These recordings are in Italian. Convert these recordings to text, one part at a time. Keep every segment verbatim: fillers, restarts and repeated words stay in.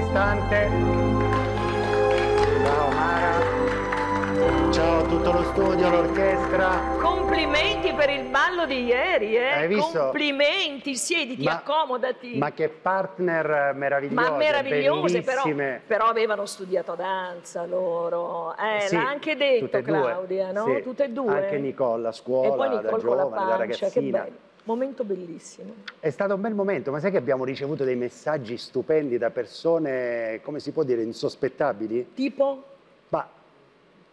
distante. Ciao Mara. Ciao a tutto lo studio, l'orchestra. Complimenti per il ballo di ieri, eh? Hai visto? Complimenti, siediti, ma, accomodati. Ma che partner meravigliose, ma meravigliose, però, però avevano studiato danza loro. Eh, sì, l'ha anche detto Claudia, no? Sì. Tutte e due. Anche Nicola a scuola, e poi Nicola da giovane, pancia, da ragazzina. Momento bellissimo. È stato un bel momento, ma sai che abbiamo ricevuto dei messaggi stupendi da persone, come si può dire, insospettabili? Tipo? Ma,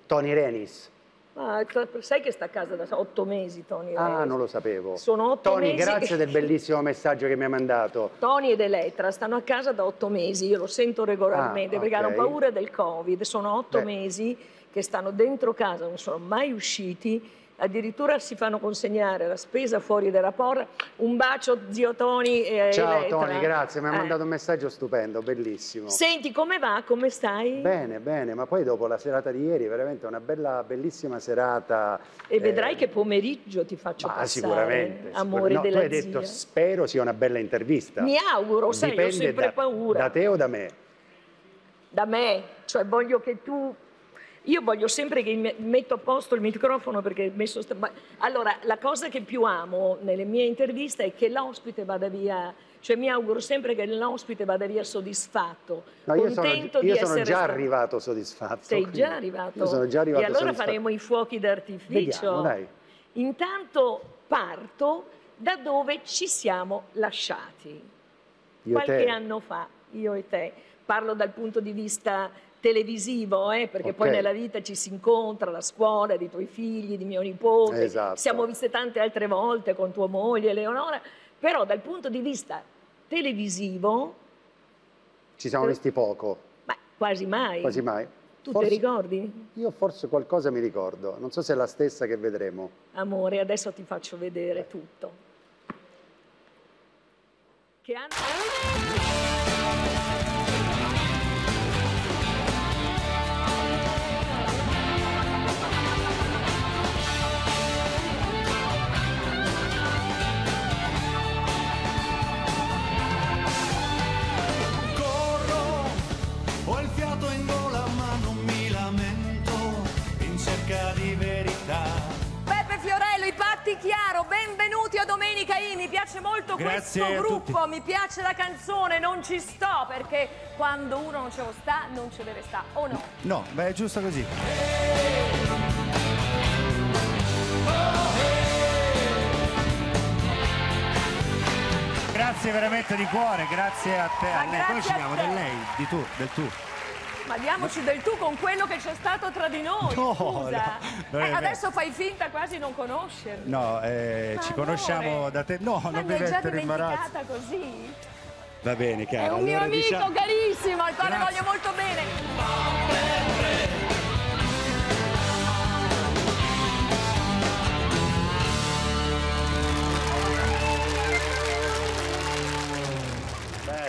Tony Renis. Ma sai che sta a casa da otto mesi, Tony Renis? Ah, non lo sapevo. Sono otto Tony, mesi. Tony, grazie che... del bellissimo messaggio che mi ha mandato. Tony ed Elettra stanno a casa da otto mesi, io lo sento regolarmente, ah, okay. Perché hanno paura del Covid. Sono otto Beh. mesi che stanno dentro casa, non sono mai usciti. Addirittura si fanno consegnare la spesa fuori dalla porta. Un bacio, zio Tony. E ciao Elettra. Tony, grazie, mi ha eh. mandato un messaggio stupendo, bellissimo. Senti, come va? Come stai? Bene, bene, ma poi dopo la serata di ieri, veramente una bella, bellissima serata. E eh... vedrai che pomeriggio ti faccio ma passare. Sicuramente. Amore no, della tu hai zia. detto, spero sia una bella intervista. Mi auguro, sai, io ho sempre da, paura. Da te o da me? Da me, cioè voglio che tu... Io voglio sempre che metto a posto il microfono perché messo... Allora, la cosa che più amo nelle mie interviste è che l'ospite vada via... Cioè mi auguro sempre che l'ospite vada via soddisfatto, no, contento di essere... Io sono già stato... arrivato soddisfatto. Sei quindi. già arrivato? Io sono già arrivato E allora soddisfatto. faremo i fuochi d'artificio. Vediamo, dai. Intanto parto da dove ci siamo lasciati. Io Qualche te. anno fa, io e te. Parlo dal punto di vista... televisivo, eh, perché okay. poi nella vita ci si incontra, la scuola, dei tuoi figli, di mio nipote, esatto. siamo viste tante altre volte con tua moglie Eleonora, però dal punto di vista televisivo ci siamo te... visti poco, ma quasi mai, quasi mai. Tu forse... ti ricordi? Io forse qualcosa mi ricordo, non so se è la stessa che vedremo. Amore, adesso ti faccio vedere Beh. tutto. Che hanno... Beppe Fiorello, i patti chiaro, benvenuti a Domenica I, mi piace molto Grazie questo gruppo, tutti. mi piace la canzone, non ci sto, perché quando uno non ce lo sta, non ce deve sta, o no? No, beh è giusto così. Grazie veramente di cuore, grazie a te, a lei. Poi ci diamo del lei, di tu, del tu. Ma diamoci del tu con quello che c'è stato tra di noi, no, scusa. No, eh, adesso fai finta quasi non conoscermi. No, eh, ci amore. conosciamo da te. No, ma non devi mettere in imbarazzo. Ma mi hai già dimenticata così? Va bene, cara. È un allora, mio amico diciamo... carissimo, al quale Grazie. voglio molto bene.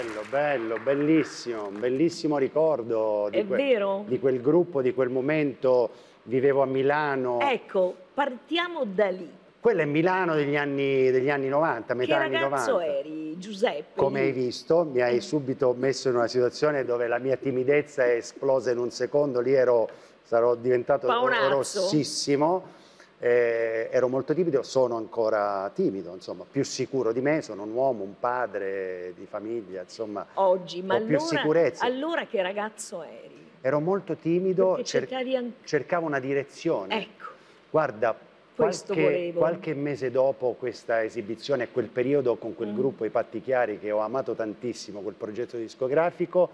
Bello, bello, bellissimo, un bellissimo ricordo di, È quel, vero? di quel gruppo, di quel momento, vivevo a Milano. Ecco, partiamo da lì. Quello è Milano degli anni, degli anni novanta, metà anni novanta. Che ragazzo eri, Giuseppe? Come hai visto, mi hai subito messo in una situazione dove la mia timidezza è esplosa in un secondo, lì ero, sarò diventato Paonazzo. rossissimo. Eh, ero molto timido, sono ancora timido, insomma, più sicuro di me, sono un uomo, un padre di famiglia, insomma, oggi, ma ho allora, più sicurezza. Allora che ragazzo eri? Ero molto timido, cer anche... cercavo una direzione. Ecco. Guarda, qualche, qualche mese dopo questa esibizione, quel periodo con quel mm. gruppo I Patti Chiari che ho amato tantissimo, quel progetto discografico,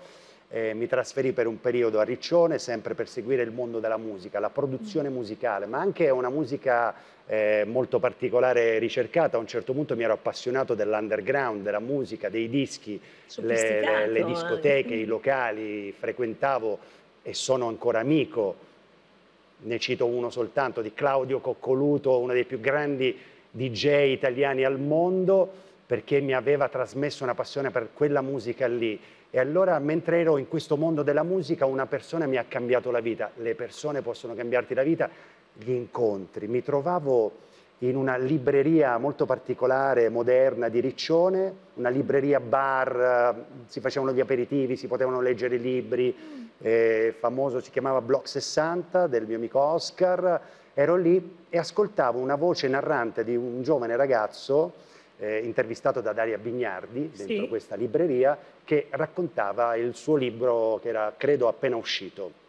Eh, mi trasferì per un periodo a Riccione, sempre per seguire il mondo della musica, la produzione musicale, ma anche una musica eh, molto particolare, ricercata. A un certo punto mi ero appassionato dell'underground, della musica, dei dischi, le, le, le discoteche, eh. i locali, frequentavo e sono ancora amico, ne cito uno soltanto, di Claudio Coccoluto, uno dei più grandi D J italiani al mondo, perché mi aveva trasmesso una passione per quella musica lì. E allora, mentre ero in questo mondo della musica, una persona mi ha cambiato la vita. Le persone possono cambiarti la vita, gli incontri. Mi trovavo in una libreria molto particolare, moderna, di Riccione, una libreria bar, si facevano gli aperitivi, si potevano leggere i libri, eh, famoso, si chiamava Block sessanta, del mio amico Oscar. Ero lì e ascoltavo una voce narrante di un giovane ragazzo, eh, intervistato da Daria Bignardi, dentro sì. questa libreria, che raccontava il suo libro che era, credo, appena uscito.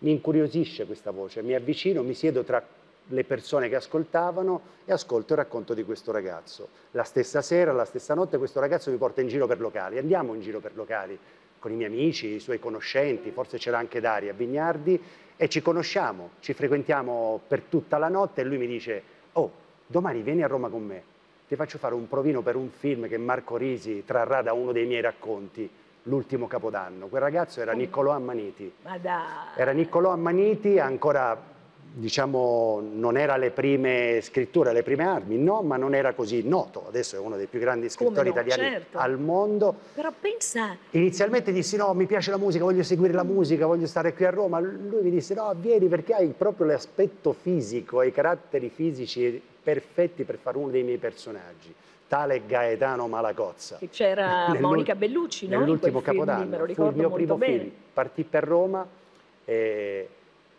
Mi incuriosisce questa voce, mi avvicino, mi siedo tra le persone che ascoltavano e ascolto il racconto di questo ragazzo. La stessa sera, la stessa notte, questo ragazzo mi porta in giro per locali, andiamo in giro per locali con i miei amici, i suoi conoscenti, forse c'era anche Daria Bignardi, e ci conosciamo, ci frequentiamo per tutta la notte e lui mi dice: oh, domani vieni a Roma con me, ti faccio fare un provino per un film che Marco Risi trarrà da uno dei miei racconti, L'ultimo Capodanno. Quel ragazzo era Niccolò Ammaniti. Ma da... era Niccolò Ammaniti, ancora... diciamo, non era le prime scritture, le prime armi, no, ma non era così noto. Adesso è uno dei più grandi scrittori no, italiani certo. al mondo. Però pensa... Inizialmente dissi no, mi piace la musica, voglio seguire la musica, voglio stare qui a Roma. Lui mi disse no, vieni perché hai proprio l'aspetto fisico, i caratteri fisici perfetti per fare uno dei miei personaggi. Tale Gaetano Malagozza. Che c'era Monica Bellucci, no? Nell'ultimo Capodanno. Me lo ricordo fu il mio primo bene. film. Partì per Roma e...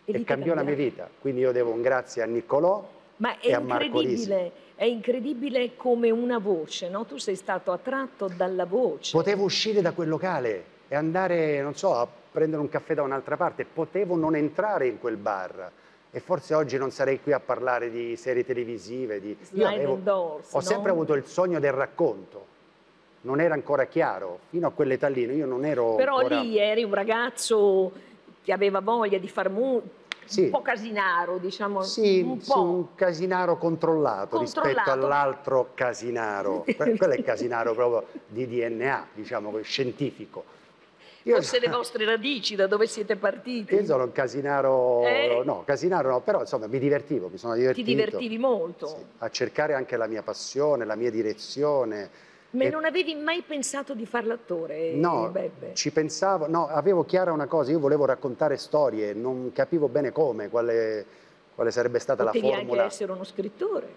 e, e cambiò la mia vita, quindi io devo un grazie a Niccolò Ma e a Marco Risi. Ma è incredibile come una voce, no? Tu sei stato attratto dalla voce. Potevo uscire da quel locale e andare, non so, a prendere un caffè da un'altra parte, potevo non entrare in quel bar e forse oggi non sarei qui a parlare di serie televisive. Di... Io avevo... doors, ho no? sempre avuto il sogno del racconto. Non era ancora chiaro, fino a quell'età lì, io non ero Però ancora... lì eri un ragazzo... che aveva voglia di far mu sì. un po' casinaro, diciamo. Sì, un, po'. Sì, un casinaro controllato, controllato. rispetto all'altro casinaro. Quello è il casinaro proprio di D N A, diciamo, scientifico. Io... Forse le vostre radici, da dove siete partiti. Io sono un casinaro, eh? no, casinaro no, però insomma mi divertivo, mi sono divertito. Ti divertivi molto. Sì, a cercare anche la mia passione, la mia direzione. Ma e... non avevi mai pensato di far l'attore? No, Beppe? ci pensavo, no, avevo chiara una cosa, io volevo raccontare storie, non capivo bene come, quale, quale sarebbe stata Potevi la formula. Potevi anche essere uno scrittore.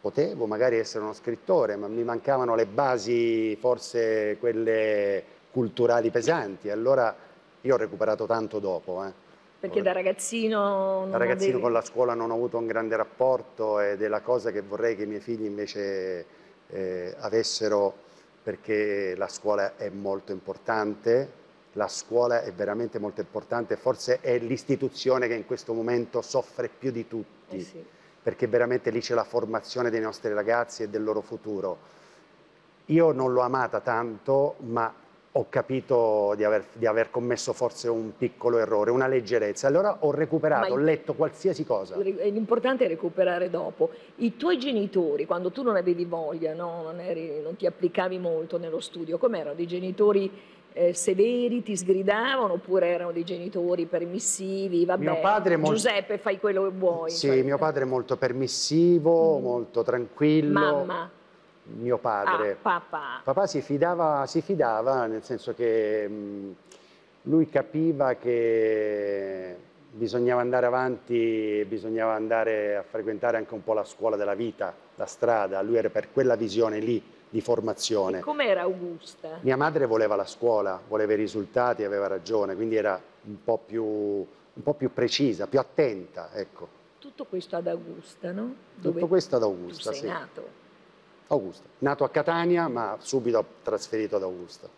Potevo magari essere uno scrittore, ma mi mancavano le basi, forse quelle culturali pesanti, allora io ho recuperato tanto dopo, eh. Perché da ragazzino... Non da ragazzino avevi... con la scuola non ho avuto un grande rapporto ed è la cosa che vorrei che i miei figli invece... Eh, avessero, perché la scuola è molto importante, la scuola è veramente molto importante, forse è l'istituzione che in questo momento soffre più di tutti, eh sì. perché veramente lì c'è la formazione dei nostri ragazzi e del loro futuro. Io non l'ho amata tanto, ma ho capito di aver, di aver commesso forse un piccolo errore, una leggerezza, allora ho recuperato, ho letto qualsiasi cosa. L'importante è recuperare dopo. I tuoi genitori, quando tu non avevi voglia, no? non, eri, non ti applicavi molto nello studio, com'erano? Dei genitori eh, severi, ti sgridavano, oppure erano dei genitori permissivi? Vabbè, mio padre molto... Giuseppe, fai quello che vuoi. Sì, cioè... mio padre è molto permissivo, mm. molto tranquillo. Mamma? Mio padre, ah, papà, papà si, fidava, si fidava nel senso che mh, lui capiva che bisognava andare avanti, bisognava andare a frequentare anche un po' la scuola della vita, la strada, lui era per quella visione lì di formazione. Com'era Augusta? Mia madre voleva la scuola, voleva i risultati, aveva ragione, quindi era un po' più, un po' più precisa, più attenta, ecco. Tutto questo ad Augusta, no? Dove Tutto questo ad Augusta, tu sei sì. nato. Augusta, nato a Catania ma subito trasferito ad Augusta.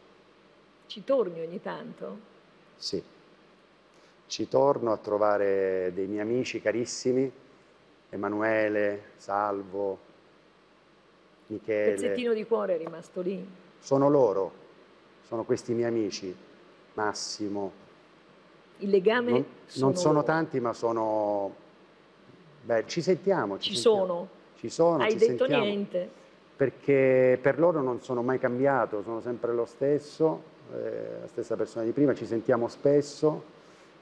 Ci torni ogni tanto? Sì, ci torno a trovare dei miei amici carissimi, Emanuele, Salvo, Michele. Il pezzettino di cuore è rimasto lì? Sono loro, sono questi miei amici, Massimo. Il legame? Non sono, non sono tanti ma sono... Beh, ci sentiamo. Ci, ci sentiamo. sono? Ci sono, Hai ci detto sentiamo. niente? Perché per loro non sono mai cambiato, sono sempre lo stesso, eh, la stessa persona di prima, ci sentiamo spesso,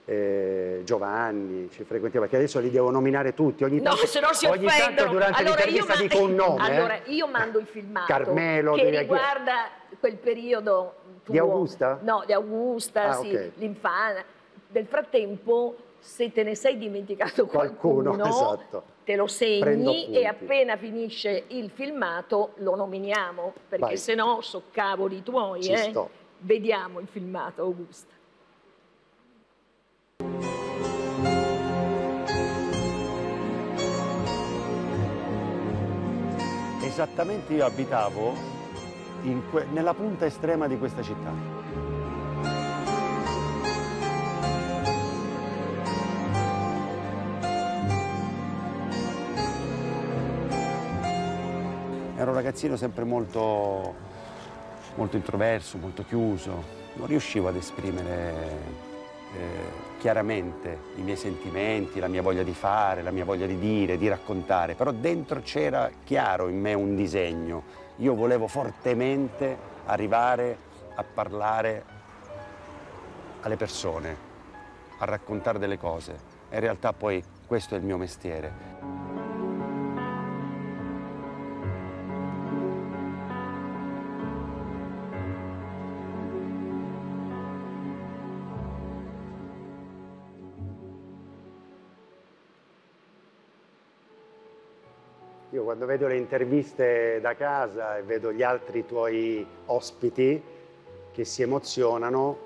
eh, Giovanni, ci frequentiamo, perché adesso li devo nominare tutti, ogni, no, tanto, se no si ogni tanto durante allora l'intervista dico un nome. Allora eh. io mando il filmato Carmelo, che riguarda quel periodo tuo. Di Augusta? No, di Augusta, ah, sì, okay. l'infanzia. Nel frattempo... se te ne sei dimenticato qualcuno, qualcuno esatto. te lo segni e appena finisce il filmato lo nominiamo, perché Vai. se no so cavoli tuoi. Eh. Vediamo il filmato, Augusta. Esattamente io abitavo in nella punta estrema di questa città. Ero un ragazzino sempre molto, molto introverso, molto chiuso. Non riuscivo ad esprimere eh, chiaramente i miei sentimenti, la mia voglia di fare, la mia voglia di dire, di raccontare. Però dentro c'era chiaro in me un disegno. Io volevo fortemente arrivare a parlare alle persone, a raccontare delle cose. In realtà poi questo è il mio mestiere. Io quando vedo le interviste da casa e vedo gli altri tuoi ospiti che si emozionano,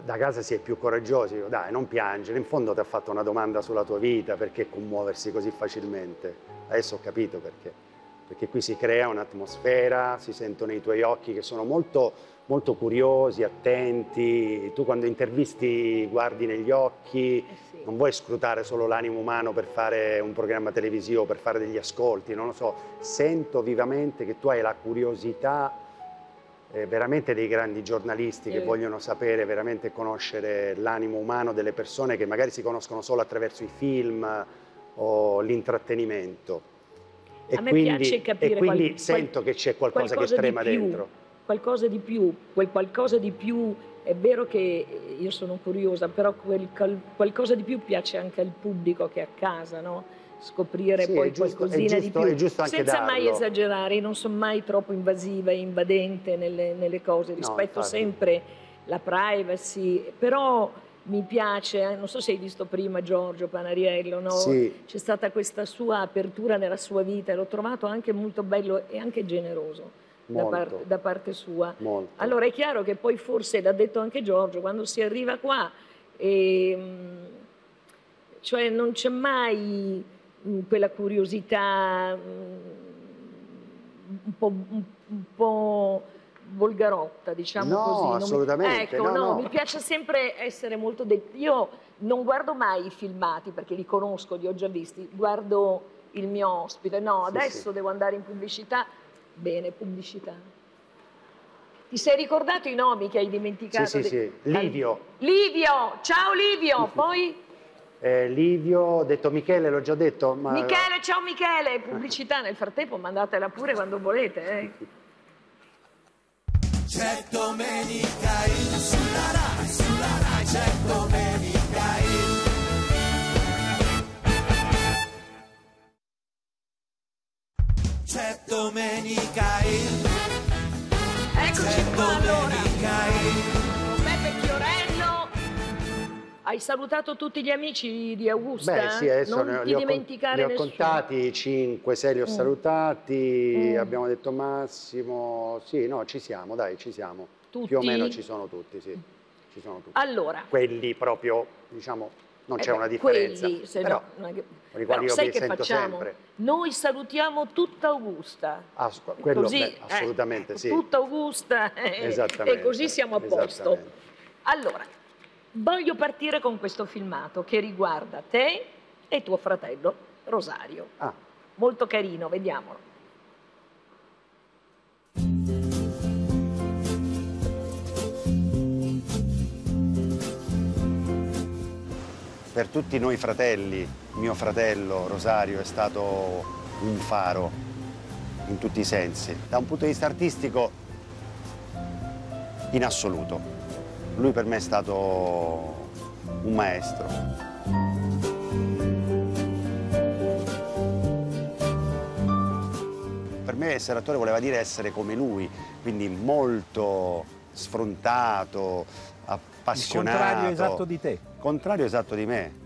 da casa si è più coraggiosi. Io, dai, non piangere, in fondo ti ha fatto una domanda sulla tua vita, perché commuoversi così facilmente. Adesso ho capito perché. Perché qui si crea un'atmosfera, si sentono i tuoi occhi che sono molto, molto curiosi, attenti. Tu quando intervisti guardi negli occhi, eh sì. non vuoi scrutare solo l'animo umano per fare un programma televisivo, per fare degli ascolti, non lo so. Sento vivamente che tu hai la curiosità eh, veramente dei grandi giornalisti eh. che vogliono sapere, veramente conoscere l'animo umano delle persone che magari si conoscono solo attraverso i film o l'intrattenimento. E A me quindi, piace capire e quindi qual, sento qual, che c'è qualcosa, qualcosa che trema di più, dentro. Qualcosa di più, quel qualcosa di più, è vero che io sono curiosa, però quel, quel, qualcosa di più piace anche al pubblico che è a casa, no? Scoprire sì, poi giusto, qualcosina giusto, di più, senza darlo. mai esagerare, non sono mai troppo invasiva e invadente nelle, nelle cose, rispetto no, sempre la privacy, però... Mi piace, eh, non so se hai visto prima Giorgio Panariello, no? Sì. C'è stata questa sua apertura nella sua vita e l'ho trovato anche molto bello e anche generoso da, par da parte sua. Molto. Allora è chiaro che poi forse, l'ha detto anche Giorgio, quando si arriva qua, eh, cioè non c'è mai mh, quella curiosità mh, un po'... Un po' volgarotta, diciamo no, così. No, assolutamente. Mi... Ecco, no, no, no, mi piace sempre essere molto... De... Io non guardo mai i filmati, perché li conosco, li ho già visti, guardo il mio ospite. No, sì, adesso sì. devo andare in pubblicità. Bene, pubblicità. Ti sei ricordato i nomi che hai dimenticato? Sì, sì, de... sì. Livio. Livio, ciao Livio, poi... Eh, Livio, ho detto Michele, l'ho già detto, ma... Michele, ciao Michele, pubblicità. Nel frattempo mandatela pure quando volete, eh. C'è Domenica Il, sulla Rai, sulla Rai c'è Domenica Il. C'è Domenica Il. Eccoci qua allora. Beppe Fiorello, hai salutato tutti gli amici di Augusta? Beh sì, adesso non ti dimenticare nessuno. Li ho contati, cinque sei li ho mm. salutati, mm. abbiamo detto massimo, sì, no, ci siamo, dai, ci siamo. Tutti? Più o meno ci sono tutti, sì, ci sono tutti. Allora. Quelli proprio, diciamo, non eh c'è una differenza. Quelli, se però, no, che... però io sai mi che sento facciamo? Sempre. Noi salutiamo tutta Augusta. Ah, quello, così, beh, assolutamente, eh, sì. Tutta Augusta, eh, esattamente, e così siamo a posto. Allora. Voglio partire con questo filmato che riguarda te e tuo fratello Rosario. Ah. Molto carino, vediamolo. Per tutti noi fratelli, mio fratello Rosario è stato un faro in tutti i sensi. Da un punto di vista artistico, in assoluto. Lui per me è stato un maestro. Per me essere attore voleva dire essere come lui, quindi molto sfrontato, appassionato. Il contrario esatto di te. Contrario esatto di me.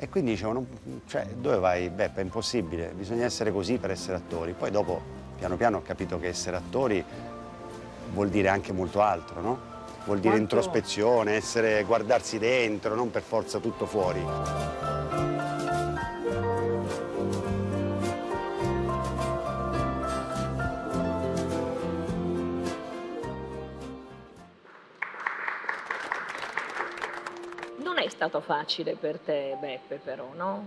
E quindi dicevo, non, cioè, dove vai Beppe? È impossibile, bisogna essere così per essere attori. Poi dopo, piano piano, ho capito che essere attori vuol dire anche molto altro, no? Vuol dire Quanto... introspezione, essere, guardarsi dentro, non per forza tutto fuori. È stato facile per te, Beppe, però, no?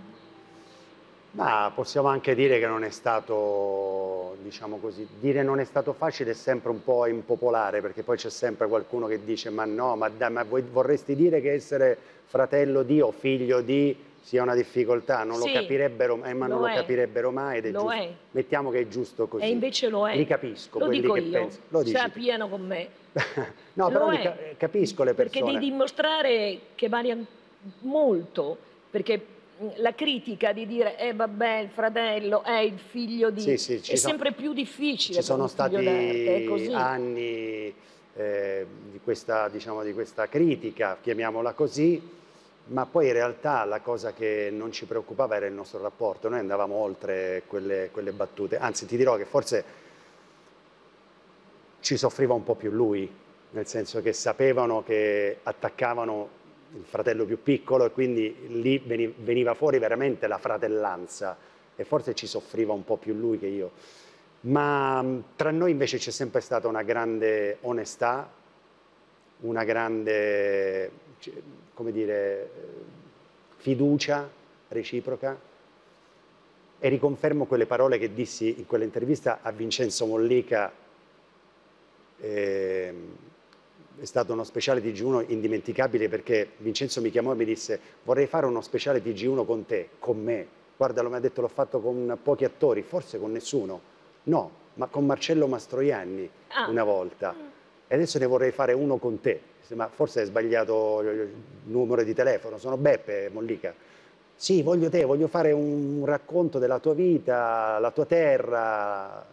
Ma possiamo anche dire che non è stato, diciamo così, dire non è stato facile è sempre un po' impopolare, perché poi c'è sempre qualcuno che dice ma no, ma, dai, ma voi vorresti dire che essere fratello di o figlio di sia una difficoltà, non sì, lo capirebbero, eh, ma lo non è. lo capirebbero mai, ed è lo giusto. È. Mettiamo che è giusto così. E invece lo è. Li capisco, lo quelli dico che io. Pensano. Lo dici. Sappiano con me. No, lo però ca capisco le persone. Perché di dimostrare che varia molto, perché la critica di dire eh vabbè il fratello è eh, il figlio di sì, sì, è sono... sempre più difficile. Ci sono stati così. anni eh, di questa, diciamo, di questa critica, chiamiamola così, ma poi in realtà la cosa che non ci preoccupava era il nostro rapporto. Noi andavamo oltre quelle, quelle battute, anzi ti dirò che forse ci soffriva un po' più lui, nel senso che sapevano che attaccavano il fratello più piccolo, e quindi lì veniva fuori veramente la fratellanza, e forse ci soffriva un po' più lui che io. Ma tra noi invece c'è sempre stata una grande onestà, una grande, come dire, fiducia reciproca, e riconfermo quelle parole che dissi in quell'intervista a Vincenzo Mollica. eh, È stato uno speciale T G uno indimenticabile, perché Vincenzo mi chiamò e mi disse vorrei fare uno speciale T G uno con te, con me. Guarda, mi ha detto l'ho fatto con pochi attori, forse con nessuno. No, ma con Marcello Mastroianni ah. una volta. E adesso ne vorrei fare uno con te. Ma forse hai sbagliato il numero di telefono, sono Beppe Mollica. Sì, voglio te, voglio fare un racconto della tua vita, la tua terra. Ho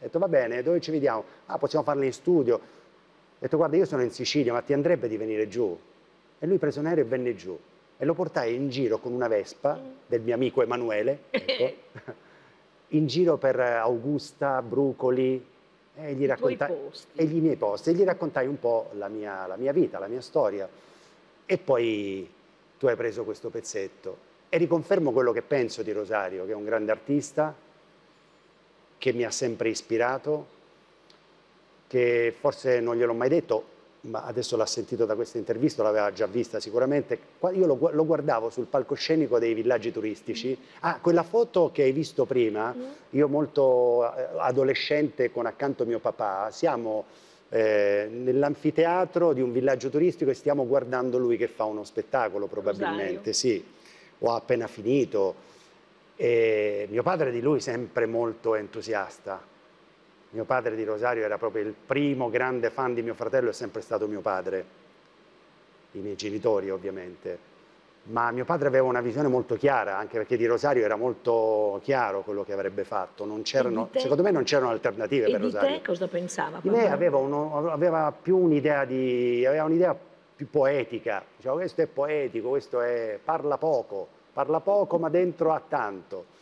detto va bene, dove ci vediamo? Ah, possiamo farlo in studio. Ho detto guarda, io sono in Sicilia, ma ti andrebbe di venire giù? E lui prese un aereo e venne giù, e lo portai in giro con una Vespa del mio amico Emanuele, ecco, in giro per Augusta, Brucoli, e gli raccontai e gli miei posti, e gli raccontai un po' la mia, la mia vita, la mia storia. E poi tu hai preso questo pezzetto, e riconfermo quello che penso di Rosario, che è un grande artista, che mi ha sempre ispirato, che forse non gliel'ho mai detto, ma adesso l'ha sentito da questa intervista, l'aveva già vista sicuramente. Io lo, lo guardavo sul palcoscenico dei villaggi turistici. Ah, quella foto che hai visto prima, io molto adolescente con accanto mio papà, siamo eh, nell'anfiteatro di un villaggio turistico e stiamo guardando lui che fa uno spettacolo, probabilmente, Rosario. Sì, o ha appena finito. E mio padre di lui sempre molto entusiasta. Mio padre di Rosario era proprio il primo grande fan di mio fratello, è sempre stato mio padre, i miei genitori ovviamente, ma mio padre aveva una visione molto chiara, anche perché di Rosario era molto chiaro quello che avrebbe fatto, non c'erano, secondo me non c'erano alternative e per Rosario. E di te cosa pensava? Di me aveva, uno, aveva più un'idea un più poetica, diceva questo è poetico, questo è, parla poco, parla poco ma dentro ha tanto.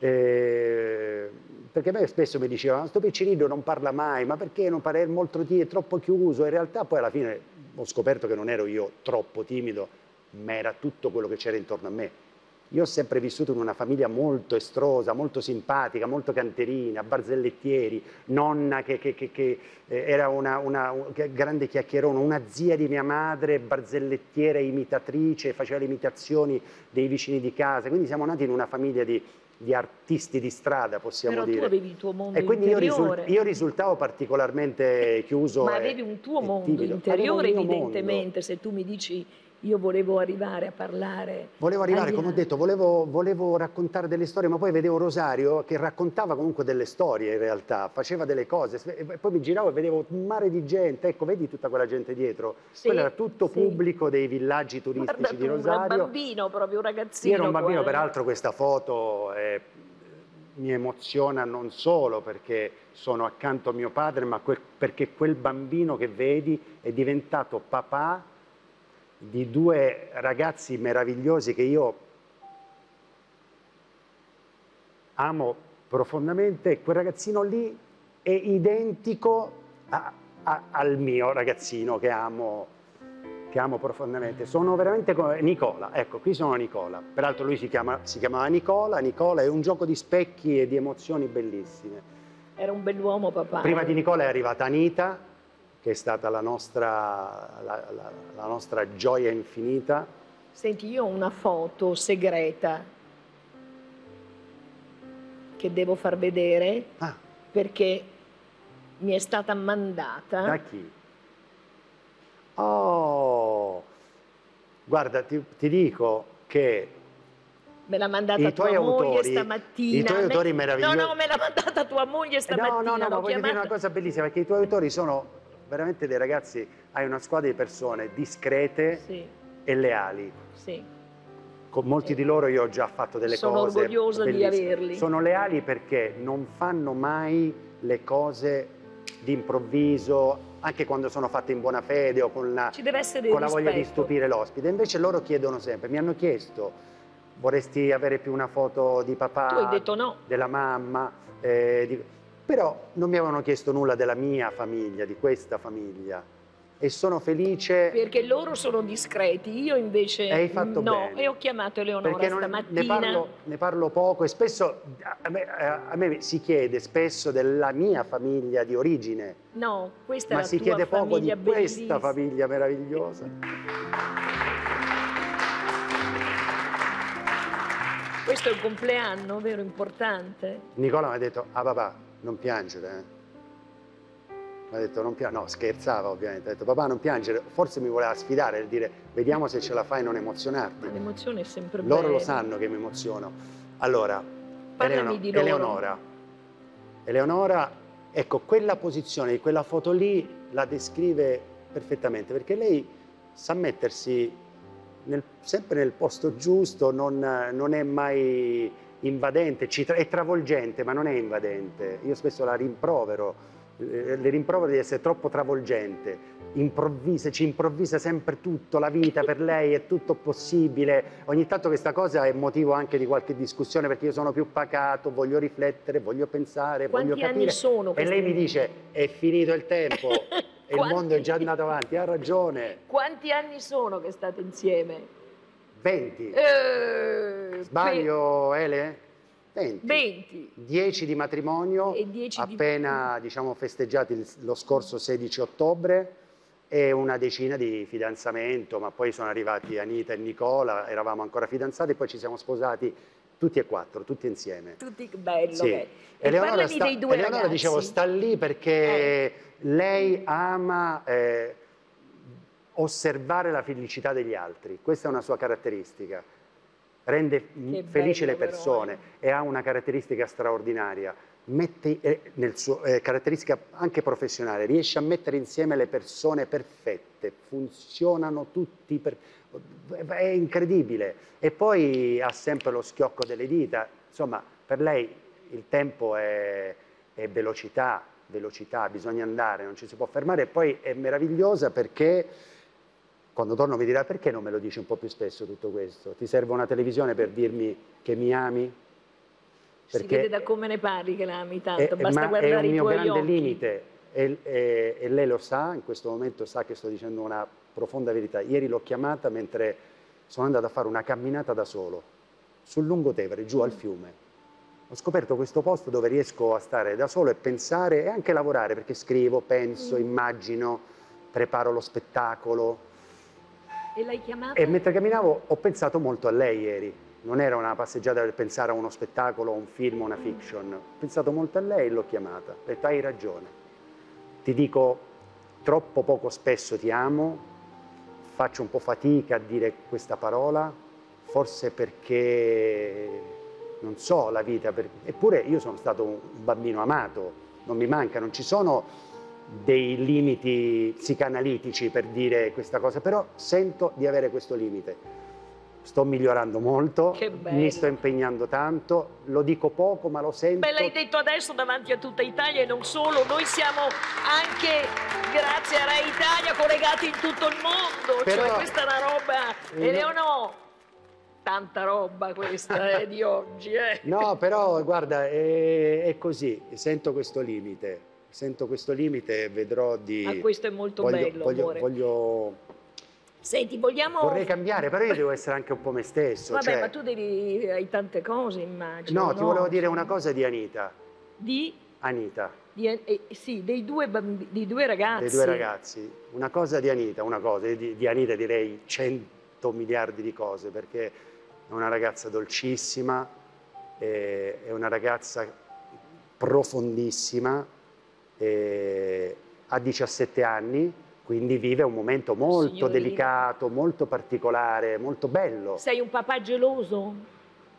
Eh, perché a me spesso mi dicevano sto piccinino non parla mai, ma perché non parla, è molto timido, è troppo chiuso. In realtà poi alla fine ho scoperto che non ero io troppo timido, ma era tutto quello che c'era intorno a me. Io ho sempre vissuto in una famiglia molto estrosa, molto simpatica, molto canterina, barzellettieri, nonna che, che, che, che era una, una grande chiacchierona, una zia di mia madre, barzellettiera, imitatrice, faceva le imitazioni dei vicini di casa, quindi siamo nati in una famiglia di di artisti di strada, possiamo Però dire. Però tu avevi il tuo mondo e interiore. E quindi io risultavo particolarmente chiuso. Ma avevi un tuo mondo timido. interiore, evidentemente, mondo. Se tu mi dici io volevo arrivare a parlare. Volevo arrivare, agli... come ho detto, volevo, volevo raccontare delle storie, ma poi vedevo Rosario che raccontava comunque delle storie in realtà, faceva delle cose, e poi mi giravo e vedevo un mare di gente, ecco, vedi tutta quella gente dietro? Sì, quello era tutto sì. pubblico dei villaggi turistici Guarda, di Rosario. Un bambino proprio, un ragazzino. Io ero un bambino, quale... peraltro questa foto eh, mi emoziona non solo perché sono accanto a mio padre, ma que- perché quel bambino che vedi è diventato papà di due ragazzi meravigliosi che io amo profondamente. Quel ragazzino lì è identico a, a, al mio ragazzino che amo, che amo profondamente. Sono veramente come Nicola, ecco, qui sono Nicola. Peraltro lui si, chiama, si chiamava Nicola. Nicola è un gioco di specchi e di emozioni bellissime. Era un bell'uomo papà. Prima di Nicola è arrivata Anita, che è stata la nostra, la, la, la nostra gioia infinita. Senti, io ho una foto segreta che devo far vedere, ah, perché mi è stata mandata. Da chi? Oh, guarda, ti, ti dico che... Me l'ha mandata tua moglie stamattina. I tuoi autori meravigliosi. No, no, me l'ha mandata tua moglie stamattina. No, no, no, ma voglio dire una cosa bellissima, perché i tuoi autori sono veramente dei ragazzi, hai una squadra di persone discrete, sì, e leali. Sì. Con molti eh. di loro io ho già fatto delle sono cose. Sono orgogliosa bellissime. di averli. Sono leali perché non fanno mai le cose d'improvviso, anche quando sono fatte in buona fede o con la, Ci deve essere con la voglia di stupire l'ospite. Invece loro chiedono sempre, mi hanno chiesto... Vorresti avere più una foto di papà? Tu hai detto no. Della mamma. Eh, di... Però non mi avevano chiesto nulla della mia famiglia, di questa famiglia. E sono felice... Perché loro sono discreti, io invece hai fatto no. Bene. E ho chiamato Eleonora Perché non, stamattina. Ne parlo, ne parlo poco e spesso... A me, a me si chiede spesso della mia famiglia di origine. No, questa è la tua famiglia bellissima. Ma si chiede poco di questa famiglia meravigliosa. Questo è il compleanno, vero? Importante. Nicola mi ha detto, ah papà, non piangere. Eh? Mi ha detto, non piangere. No, scherzava ovviamente. Ha detto, papà, non piangere. Forse mi voleva sfidare, e dire, vediamo se ce la fai a non emozionarti. Ma l'emozione è sempre bella. Loro lo sanno che mi emoziono. Allora, Eleonora, di loro. Eleonora. Eleonora, ecco, quella posizione, quella foto lì, la descrive perfettamente, perché lei sa mettersi... Nel, sempre nel posto giusto, non, non è mai invadente, ci tra, è travolgente ma non è invadente. Io spesso la rimprovero, eh, le rimprovero di essere troppo travolgente, improvvisa, ci improvvisa sempre tutto, la vita per lei è tutto possibile. Ogni tanto questa cosa è motivo anche di qualche discussione, perché io sono più pacato, voglio riflettere, voglio pensare, Quanti voglio capire. Anni sono e lei mi dice, è finito il tempo. E Quanti... il mondo è già andato avanti, ha ragione. Quanti anni sono che state insieme? venti. Eh, Sbaglio, per... Ele? venti. venti. dieci di matrimonio, e dieci appena di... diciamo, festeggiati lo scorso sedici ottobre, e una decina di fidanzamento, ma poi sono arrivati Anita e Nicola, eravamo ancora fidanzati, e poi ci siamo sposati tutti e quattro, tutti insieme. Tutti, bello. Sì. Bello. E Eleonora, sta... dei due Eleonora ragazzi. dicevo, sta lì perché... Eh. Lei ama eh, osservare la felicità degli altri, questa è una sua caratteristica, rende che felici bello, le persone però. E ha una caratteristica straordinaria, mette, eh, nel suo, eh, caratteristica anche professionale, riesce a mettere insieme le persone perfette, funzionano tutti, per... è incredibile, e poi ha sempre lo schiocco delle dita, insomma per lei il tempo è, è velocità, velocità, bisogna andare, non ci si può fermare. E poi è meravigliosa perché, quando torno mi dirà, perché non me lo dici un po' più spesso tutto questo? Ti serve una televisione per dirmi che mi ami? Perché si vede da come ne parli che la ami tanto, è, basta guardare i tuoi occhi. È un mio grande limite, e, e, e lei lo sa, in questo momento sa che sto dicendo una profonda verità. Ieri l'ho chiamata mentre sono andato a fare una camminata da solo, sul lungotevere, giù al fiume. Ho scoperto questo posto dove riesco a stare da solo e pensare e anche lavorare, perché scrivo, penso, immagino, preparo lo spettacolo. E l'hai chiamata? E mentre camminavo ho pensato molto a lei ieri. Non era una passeggiata per pensare a uno spettacolo, a un film, a una fiction. Ho pensato molto a lei e l'ho chiamata. Ho detto, hai ragione. Ti dico troppo poco spesso ti amo, faccio un po' fatica a dire questa parola, forse perché... non so la vita, per... eppure io sono stato un bambino amato, non mi manca, non ci sono dei limiti psicanalitici per dire questa cosa, però sento di avere questo limite. Sto migliorando molto, mi sto impegnando tanto, lo dico poco ma lo sento. Beh, l'hai detto adesso davanti a tutta Italia e non solo, noi siamo anche, grazie a Rai Italia, collegati in tutto il mondo. Però, cioè questa è una roba, Eleonora, tanta roba questa eh, di oggi. Eh. No, però guarda, è, è così, sento questo limite, sento questo limite e vedrò di... Ma questo è molto voglio, bello, voglio, amore. Voglio... Senti, vogliamo... Vorrei cambiare, però io devo essere anche un po' me stesso. Vabbè, cioè... ma tu devi... hai tante cose, immagino. No, no? Ti volevo dire una cosa di Anita. Di? Anita. Di... Eh, sì, dei due, bambi... dei due ragazzi. Dei due ragazzi. Una cosa di Anita, una cosa. Di, di Anita direi cento miliardi di cose, perché è una ragazza dolcissima, è, è una ragazza profondissima, è... ha diciassette anni. Quindi vive un momento molto Signorina. delicato, molto particolare, molto bello. Sei un papà geloso?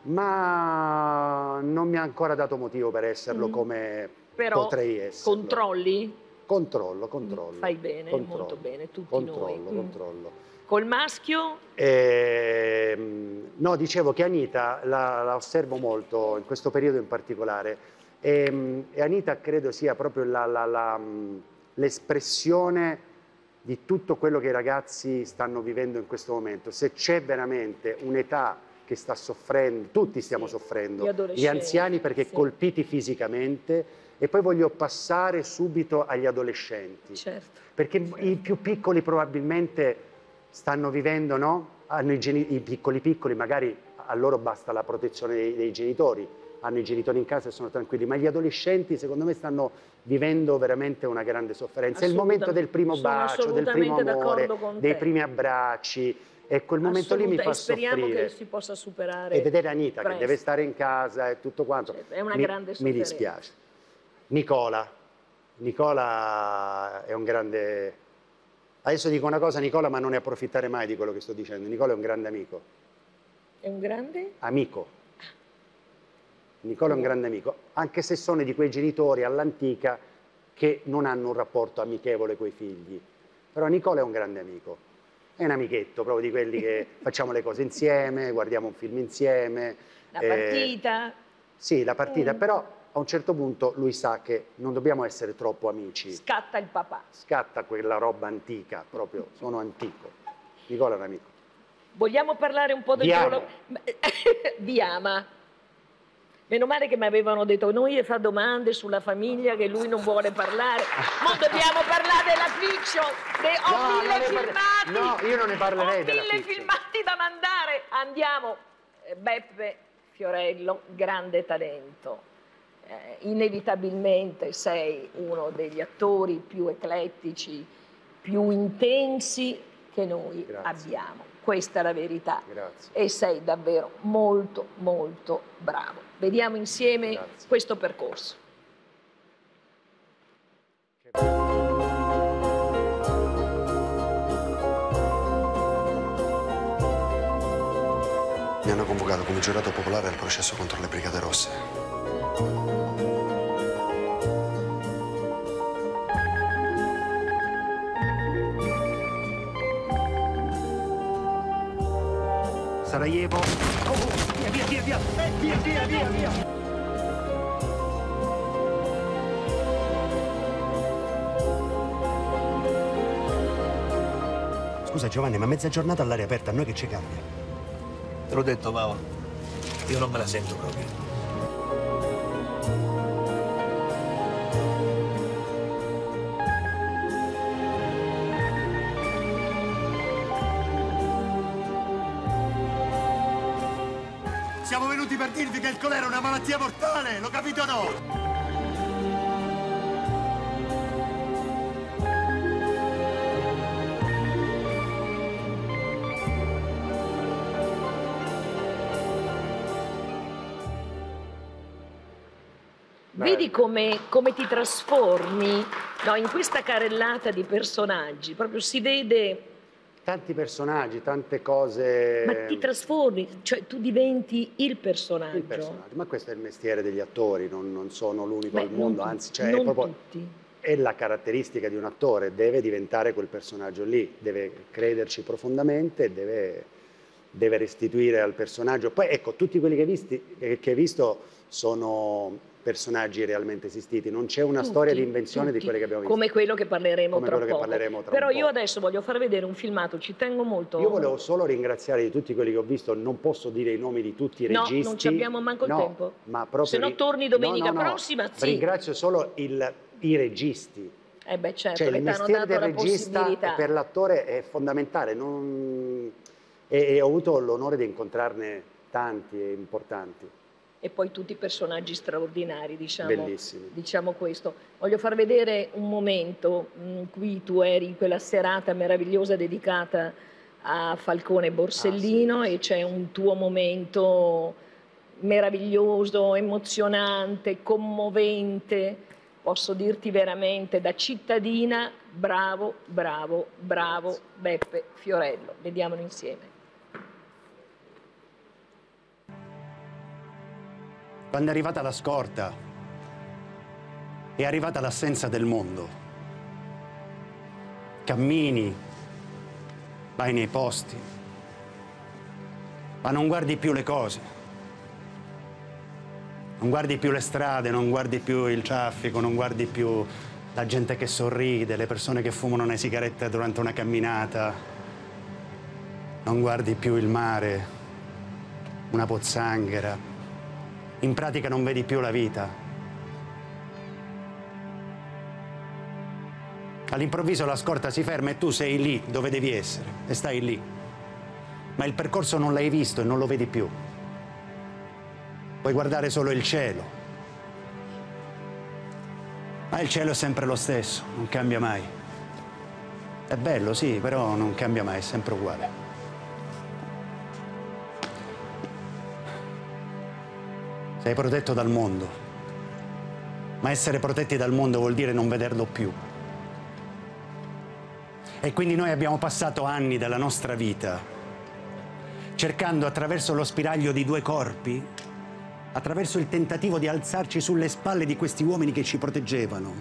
Ma non mi ha ancora dato motivo per esserlo mm. come Però potrei esserlo. Controlli? Controllo, controllo. Fai bene, controllo. molto bene, tutti controllo, noi. Controllo, controllo. Mm. Col maschio? Eh, no, dicevo che Anita la, la osservo molto, in questo periodo in particolare. E, e Anita credo sia proprio l'espressione... di tutto quello che i ragazzi stanno vivendo in questo momento. Se c'è veramente un'età che sta soffrendo, tutti stiamo sì, soffrendo, gli, gli anziani perché sì. colpiti fisicamente, e poi voglio passare subito agli adolescenti, certo. perché certo. i più piccoli probabilmente stanno vivendo, no? Hanno i, i piccoli piccoli, magari a loro basta la protezione dei, dei genitori, hanno i genitori in casa e sono tranquilli, ma gli adolescenti secondo me stanno vivendo veramente una grande sofferenza. È il momento del primo bacio, del primo amore, dei primi abbracci, e quel momento lì mi fa soffrire. Speriamo che si possa superare. E vedere Anita presto. che deve stare in casa e tutto quanto, certo, è una mi, grande sofferenza. Mi dispiace. Nicola, Nicola è un grande... Adesso dico una cosa, Nicola, ma non ne approfittare mai di quello che sto dicendo. Nicola è un grande amico. È un grande? Amico. Nicola è un grande amico, anche se sono di quei genitori all'antica che non hanno un rapporto amichevole coi figli. Però Nicola è un grande amico, è un amichetto proprio di quelli che facciamo le cose insieme, guardiamo un film insieme. La eh, partita. Sì, la partita, mm. però a un certo punto lui sa che non dobbiamo essere troppo amici. Scatta il papà. Scatta quella roba antica, proprio, sono antico. Nicola è un amico. Vogliamo parlare un po' del giorno? Vi ama. Meno male che mi avevano detto, noi fa domande sulla famiglia che lui non vuole parlare. Ma dobbiamo parlare della Piccio. De, ho no, mille filmati. No, io non ne parlerei della Piccio. Ho mille filmati da mandare. Andiamo. Beppe Fiorello, grande talento. Eh, inevitabilmente sei uno degli attori più eclettici, più intensi che noi Grazie. abbiamo. Questa è la verità. Grazie. E sei davvero molto, molto bravo. Vediamo insieme Grazie. questo percorso. Mi hanno convocato come giurato popolare al processo contro le Brigate Rosse. Sarajevo. Oh, oh, via, via, via, via. Eh, via, via, via, via. Scusa Giovanni, ma mezza giornata all'aria aperta, a noi che ci cambia? Te l'ho detto, Paolo. Io non me la sento proprio. Per dirvi che il colera è una malattia mortale, lo capito o no? Vedi come, come ti trasformi, no, in questa carrellata di personaggi, proprio si vede... Tanti personaggi, tante cose... Ma ti trasformi, cioè tu diventi il personaggio. Il personaggio, ma questo è il mestiere degli attori, non, non sono l'unico al mondo, anzi, cioè è proprio... Tutti. È la caratteristica di un attore, deve diventare quel personaggio lì, deve crederci profondamente, deve, deve restituire al personaggio. Poi ecco, tutti quelli che hai visti, eh, che hai visto sono personaggi realmente esistiti, non c'è una tutti, storia di invenzione tutti. Di quelle che abbiamo visto. Come quello che parleremo Come tra quello poco. Che parleremo tra Però un io po'. Adesso voglio far vedere un filmato, ci tengo molto. Io volevo solo ringraziare di tutti quelli che ho visto, non posso dire i nomi di tutti i registi. No, non ci abbiamo manco il no, tempo. Ma proprio se no torni domenica no, no, no. prossima. Sì. Ringrazio solo il, i registi. Eh beh, certo, cioè, il mestiere del regista per l'attore è fondamentale. Non... E, e ho avuto l'onore di incontrarne tanti e importanti. E poi tutti i personaggi straordinari, diciamo, diciamo questo. Voglio far vedere un momento, mh, qui tu eri in quella serata meravigliosa dedicata a Falcone Borsellino ah, sì, e c'è un tuo momento meraviglioso, emozionante, commovente, posso dirti veramente da cittadina, bravo, bravo, bravo Beppe Fiorello, vediamolo insieme. Quando è arrivata la scorta, è arrivata l'assenza del mondo. Cammini, vai nei posti, ma non guardi più le cose. Non guardi più le strade, non guardi più il traffico, non guardi più la gente che sorride, le persone che fumano una sigaretta durante una camminata. Non guardi più il mare, una pozzanghera. In pratica non vedi più la vita. All'improvviso la scorta si ferma e tu sei lì dove devi essere e stai lì. Ma il percorso non l'hai visto e non lo vedi più. Puoi guardare solo il cielo. Ma il cielo è sempre lo stesso, non cambia mai. È bello, sì, però non cambia mai, è sempre uguale. Sei protetto dal mondo, ma essere protetti dal mondo vuol dire non vederlo più. E quindi noi abbiamo passato anni della nostra vita cercando attraverso lo spiraglio di due corpi, attraverso il tentativo di alzarci sulle spalle di questi uomini che ci proteggevano,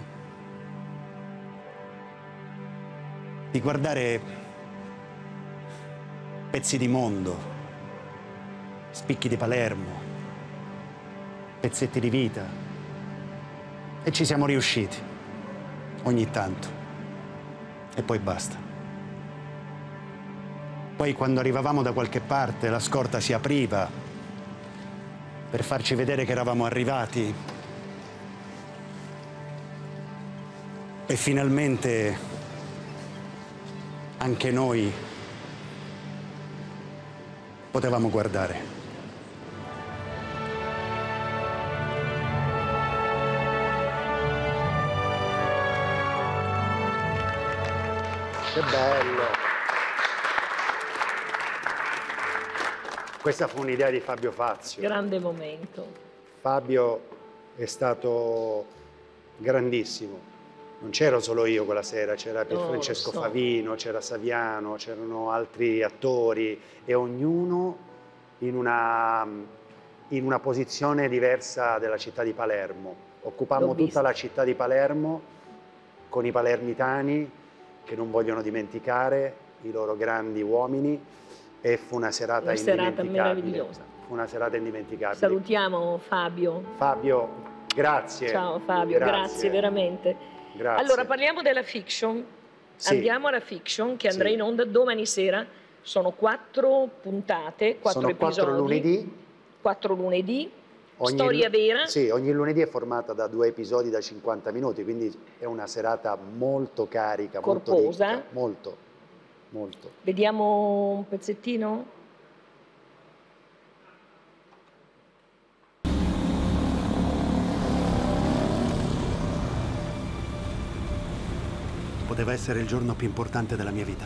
di guardare pezzi di mondo, spicchi di Palermo, pezzetti di vita, e ci siamo riusciti ogni tanto, e poi basta. Poi quando arrivavamo da qualche parte la scorta si apriva per farci vedere che eravamo arrivati e finalmente anche noi potevamo guardare. Che bello! Questa fu un'idea di Fabio Fazio. Grande momento. Fabio è stato grandissimo. Non c'ero solo io quella sera, c'era Pier Francesco so. Favino, c'era Saviano, c'erano altri attori e ognuno in una, in una posizione diversa della città di Palermo. Occupammo tutta la città di Palermo con i palermitani che non vogliono dimenticare i loro grandi uomini, e fu una serata indimenticabile. Una serata meravigliosa. Fu una serata indimenticabile. Salutiamo Fabio. Fabio, grazie. Ciao Fabio, grazie, grazie veramente. Grazie. Allora parliamo della fiction. Sì. Andiamo alla fiction che andrà sì. in onda domani sera. Sono quattro puntate, quattro Sono episodi. Quattro lunedì. Quattro lunedì. Ogni, storia vera. Sì, ogni lunedì è formata da due episodi da cinquanta minuti, quindi è una serata molto carica, corposa. Molto ricca, molto, molto. Vediamo un pezzettino. Poteva essere il giorno più importante della mia vita.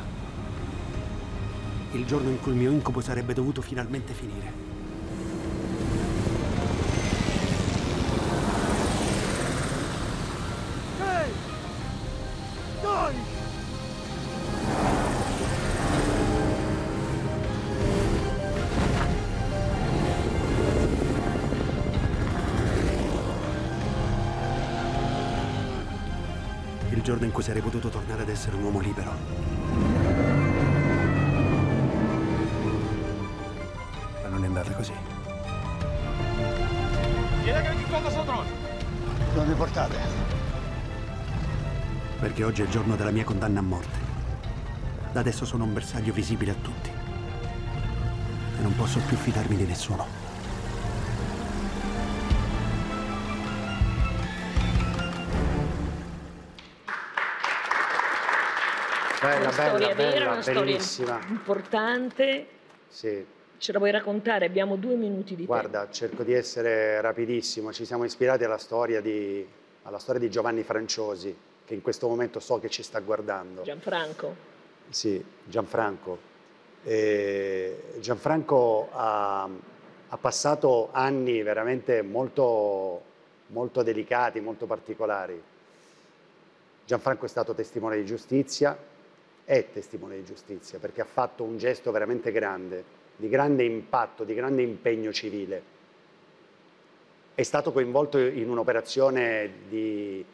Il giorno in cui il mio incubo sarebbe dovuto finalmente finire. Il giorno in cui sarei potuto tornare ad essere un uomo libero. Non vi portate? Perché oggi è il giorno della mia condanna a morte. Da adesso sono un bersaglio visibile a tutti. E non posso più fidarmi di nessuno. Bella, una bella, storia bella, vera, una bellissima. Storia importante. Sì. Ce la vuoi raccontare? Abbiamo due minuti di Guarda, tempo. Guarda, cerco di essere rapidissimo. Ci siamo ispirati alla storia, di, alla storia di Giovanni Franciosi, che in questo momento so che ci sta guardando. Gianfranco. Sì, Gianfranco. E Gianfranco ha, ha passato anni veramente molto, molto delicati, molto particolari. Gianfranco è stato testimone di giustizia, è testimone di giustizia, perché ha fatto un gesto veramente grande, di grande impatto, di grande impegno civile. È stato coinvolto in un'operazione di,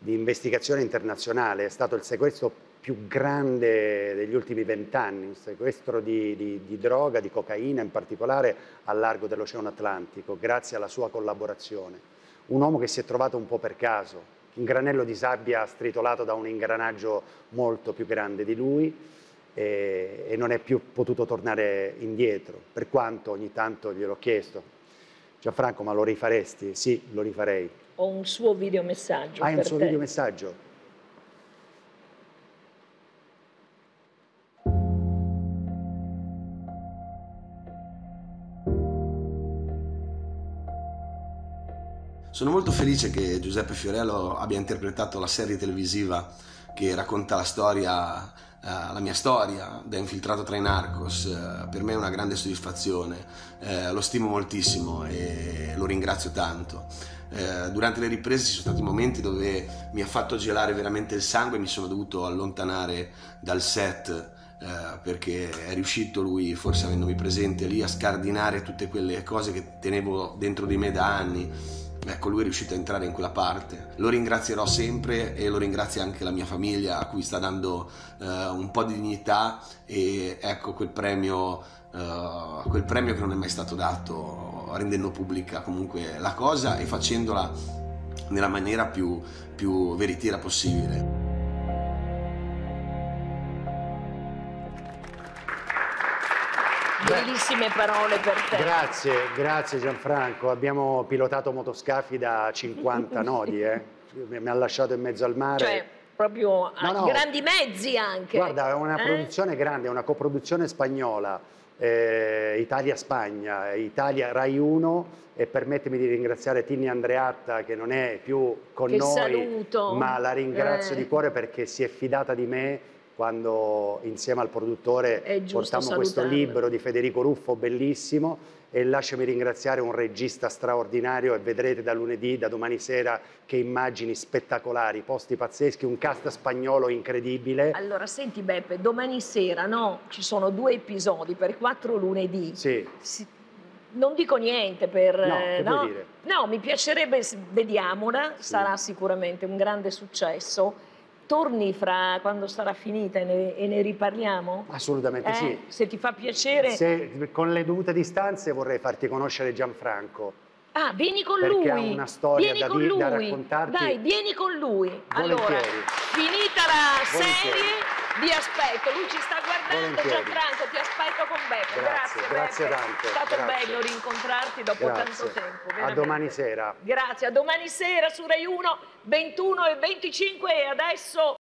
di investigazione internazionale, è stato il sequestro più grande degli ultimi vent'anni, un sequestro di, di, di droga, di cocaina in particolare, al largo dell'Oceano Atlantico, grazie alla sua collaborazione. Un uomo che si è trovato un po' per caso, un granello di sabbia stritolato da un ingranaggio molto più grande di lui, e non è più potuto tornare indietro, per quanto ogni tanto gliel'ho chiesto. Gianfranco, ma lo rifaresti? Sì, lo rifarei. Ho un suo videomessaggio. Hai un suo videomessaggio? Sono molto felice che Giuseppe Fiorello abbia interpretato la serie televisiva che racconta la storia, Uh, la mia storia da infiltrato tra i narcos. Uh, per me è una grande soddisfazione, uh, lo stimo moltissimo e lo ringrazio tanto. Uh, durante le riprese ci sono stati momenti dove mi ha fatto gelare veramente il sangue e mi sono dovuto allontanare dal set, uh, perché è riuscito lui, forse avendomi presente lì, a scardinare tutte quelle cose che tenevo dentro di me da anni. Ecco, lui è riuscito a entrare in quella parte. Lo ringrazierò sempre e lo ringrazia anche la mia famiglia, a cui sta dando uh, un po' di dignità e ecco quel premio, uh, quel premio che non è mai stato dato, rendendo pubblica comunque la cosa e facendola nella maniera più, più veritiera possibile. Bellissime parole per te. Grazie, grazie Gianfranco. Abbiamo pilotato motoscafi da cinquanta nodi, eh. Mi ha lasciato in mezzo al mare. Cioè, proprio a no, no. grandi mezzi anche. Guarda, è una eh? produzione grande, è una coproduzione spagnola, eh, Italia-Spagna, Italia-Rai uno, e permettimi di ringraziare Tini Andreatta, che non è più con che noi, saluto. ma la ringrazio eh. di cuore perché si è fidata di me quando insieme al produttore portammo salutare. questo libro di Federico Ruffo, bellissimo, e lasciami ringraziare un regista straordinario, e vedrete da lunedì, da domani sera, che immagini spettacolari, posti pazzeschi, un cast spagnolo incredibile. Allora, senti Beppe, domani sera, no? Ci sono due episodi per quattro lunedì. Sì. Si... Non dico niente per... No, che no? Vuoi dire? No, mi piacerebbe, vediamola, sì. sarà sicuramente un grande successo. Torni fra quando sarà finita e ne, e ne riparliamo? Assolutamente eh? sì. Se ti fa piacere... Se, con le dovute distanze vorrei farti conoscere Gianfranco. Ah, vieni con perché lui! Perché ha una storia vieni da, con lui. da raccontarti. Dai, vieni con lui. Volentieri. Allora, finita la Volentieri. serie, vi aspetto. Lui ci sta guardando, Volentieri. Gianfranco, ti aspetto con Beppe. Grazie, grazie, grazie tanto. È stato grazie. bello rincontrarti dopo grazie. tanto tempo. Veramente. A domani sera. Grazie, a domani sera su Rai uno, ventuno e venticinque, e adesso